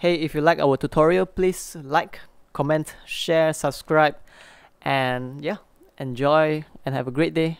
Hey, if you like our tutorial, please like, comment, share, subscribe, and yeah, enjoy and have a great day.